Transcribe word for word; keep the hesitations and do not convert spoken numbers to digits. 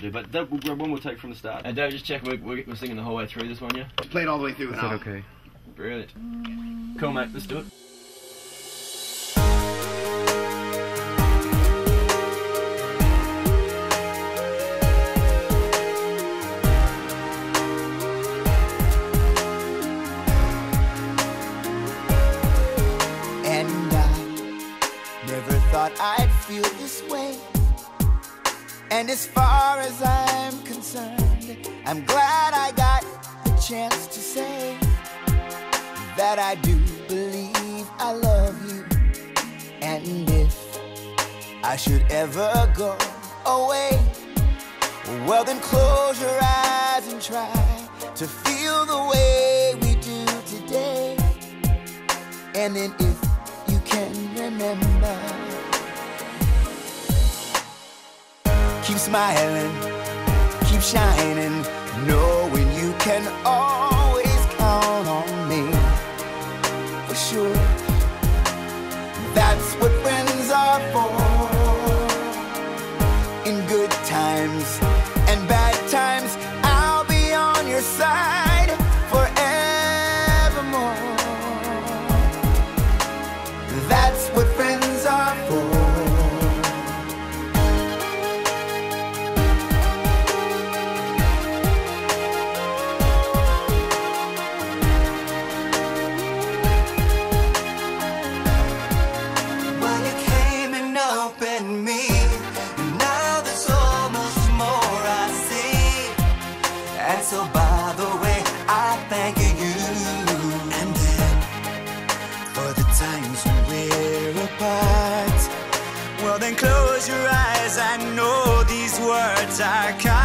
to do. But that, we'll grab one more take from the start. And David, just check, we're, we're singing the whole way through this one, yeah? Play it all the way through. Is that okay? Brilliant. Cool, mate, let's do it. I'd feel this way, and as far as I'm concerned, I'm glad I got the chance to say that I do believe I love you. And if I should ever go away, well then close your eyes and try to feel the way we do today. And then if you can remember, keep smiling, keep shining, knowing you can always count on me, for sure. That's what friends are for. In good times and bad times, I'll be on your side forevermore. That's what friends are for. So by the way, I thank you. And then, for the times when we're apart, well then close your eyes, I know these words are coming.